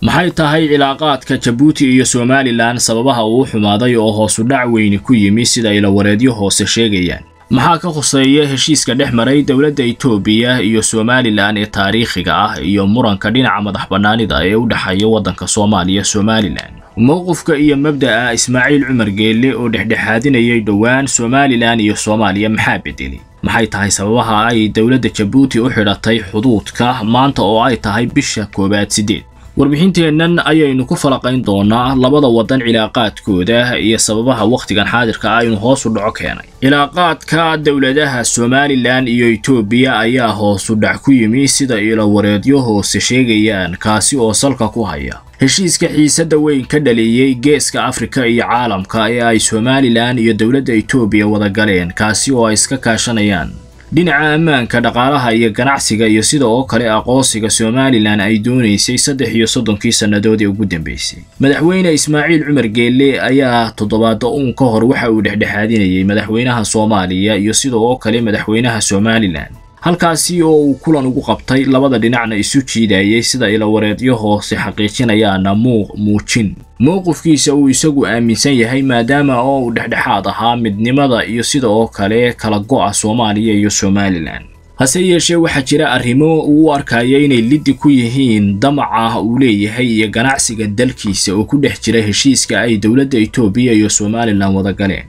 maxay tahay cilaaqaadka Djibouti iyo Somaliland sababaha uu xumaaday oo hoos u dhac weyn ku yimi sida ila wareedyo hoose sheegayaan maxaa ka quseeyay heshiiska dhex maray dawladda Itoobiya iyo Somaliland ee taariikhiga ah iyo muranka dhinaca madax banaanida ee u dhaxeeya wadanka Soomaaliya Somaliland موقفka iyo mabda'a Ismaaciil Cumar Geelle oo dhexdhexaadinayay dhawaan Somaliland iyo Soomaaliya maxaa bedeli maxay tahay sababaha ay dawladda Djibouti u xiratay xuduudka maanta oo ay tahay bisha koobaad 8 warbixinteenan ayaynu ku falaqayn doonaa labada wadan cilaaqaadkooda iyo sababaha waqtigan xaadirka aynu hoos u dhaco keenay cilaaqaadka dawladaha Somaliland iyo Itoobiya ayaa hoos u dhac ku yimi sida ila wareedyo hoose sheegayaan kaasi oo salka ku haya heshiiska xiisada weyn ka dhaliyay Geeska Afrika iyo caalamka ay Somaliland iyo dawladda Itoobiya wada galeen kaasi oo ay iska kaashanayaan dhinaca ammaanka dhaqaalaha iyo ganacsiga iyo sidoo kale aqoonsiga Somaliland ay doonaysay 37 sanadoodii ugu dambeysay madaxweyne Ismaaciil Cumar Geelle ayaa toddobaadba uun ka hor waxa uu dhexdhexaadinayay madaxweynaha Soomaaliya iyo sidoo kale madaxweynaha Somaliland halkaasii oo uu kulan ugu qabtay labada dhinacna isu jiidaayay sida ila wareedyo hoose xaqiijinayaan muujin موقفkiisa uu isagu aaminsan yahay maadaama uu dhexdhexaad ahaa midnimada iyo sidoo kale kala go'a Soomaaliya iyo Somaliland hase yeeshee waxa jira arrimo uu arkayay inay lid ku yihiin damaca uu leeyahay iyo ganacsiga dalkiisa oo ku dhex jira heshiiska ay dawladda Itoobiya iyo Somaliland wada galeen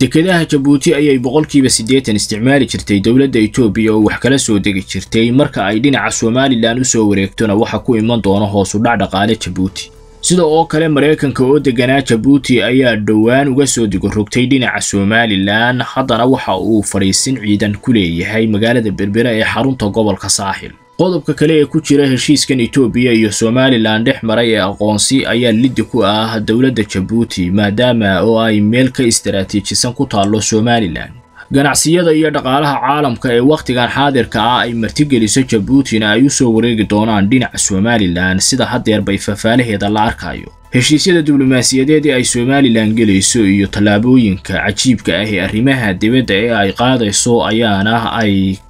dekedaha Djibouti ayay boqolkiiba 80 isticmaali jirtay dawladda Itoobiya oo wax kala soo degi jirtay marka ay dhinaca Somaliland u soo wareegtona waxa ku iman doona hoos u dhac dhaqaale Djibouti sidoo kale Mareykanka oo deganaa Djibouti ayaa dhawaan uga soo digo rogtay dhinaca Somaliland haddana waxa uu fariisin ciidan ku leeyahay magaalada Berbera ee xarunta gobolka Saaxil qodobka kale ee ku jira heshiiskan Itoobiya iyo Somaliland dhex maray ee aqoonsi ayaa lid ku ah dawladda Djibouti maadaama oo ay meel ka istaraatiijisan ku taalo Somaliland ganacsiyada iyo dhaqaalaha caalamka ee waqtigan xaadirka ah ay martigeliso Djibouti in ay u soo wareegi doonaan dhinaca Somaliland sida hadeer bay faafalaheeda la arkayo heshiisyada diblomaasiyadeed ee ay Somaliland gelayso iyo talaabooyinka cajiibka ah ee arrimaha dibadda ee ay qaadayso ayaana ay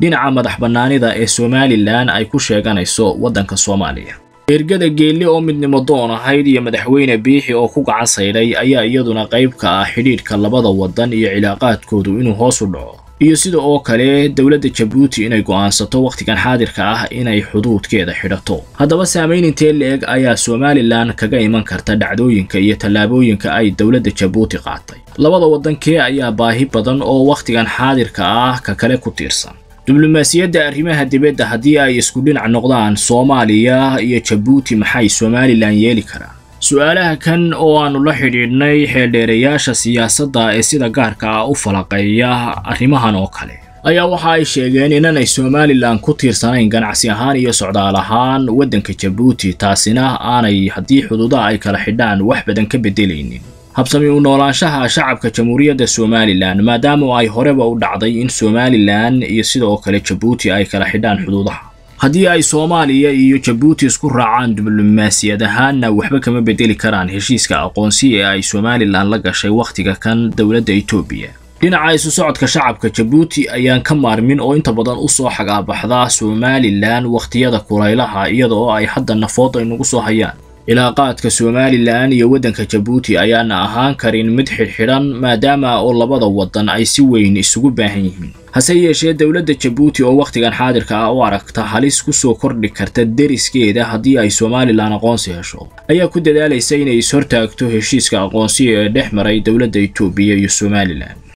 dhinaca madax banaanida ee Somaliland ay ku sheeganayso wadanka Soomaaliya ergada Geelle oo midnimo doonahayd iyo madaxweyne Biixi oo ku gacan sayray ayaa iyaduna qayb ka ah xidhiidhka labada wadan iyo cilaaqaadkoodu inuu hoos u dhaco iyo sidoo kale dawladda Djibouti inay go'aansato waqtigan xaadirka ah inay xuduudkeeda xidhato haddaba saameyn intee leeg ayaa Somaliland kaga iman karta dhacdooyinka iyo talaabooyinka ay dawladda Djibouti qaatay labada wadan kee ayaa baahi badan oo waqtigan xaadirka ah ka kale ku tiirsan diblomaasiyadda arrimaha dibadda haddii ay isku dhinac noqdaan Soomaaliya iyo Djibouti maxay Somaliland yeeli karaan su'aalaha kan oo aanu la xidhiidhnay xeeldheerayaasha siyaasadda ee sida gaarka ah u falaqeeya arrimahan oo kale ayaa waxa ay sheegeen inay Somaliland ku tiirsanayn ganacsi ahaan iyo socdaal ahaan wadanka Djibouti taasina aanay haddii xuduudaha ay kala xidhaan wax badan ka bedelaynin habsami u noolaanshaha shacabka jamhuuriyadda Somaliland maadaama ay horeba u dhacday in Somaliland iyo sidoo kale Djibouti ay kala xidhaan xuduudaha haddii ay Soomaaliya iyo Djibouti isku raacaan diblomaasiyadahaana waxba kama bedeli karaan heshiiska aqoonsi ee ay Somaliland la gashay waqtiga kan dawladda Itoobiya dhinaca isu socodka shacabka Djibouti ayaan ka maarmin oo inta badan u soo xagaabaxda Somaliland waqtiyada kulaylaha iyadoo ay hadda nafooda inagu soo hayaan cilaaqaadka Somaliland iyo wadanka Djibouti ayaana ahaan karin mid xidhan maadaama oo labada wadan ay si weyn isugu baahan yihiin hase yeeshee dawladda Djibouti oo waqtigan xaadirka ah u aragta halis ku soo kordhi karta deriskeeda haddii ay Somaliland aqoonsi hesho ayaa ku dadaalaysa inay is hortaagto heshiiska aqoonsi ee dhex maray dawladda Itoobiya iyo Somaliland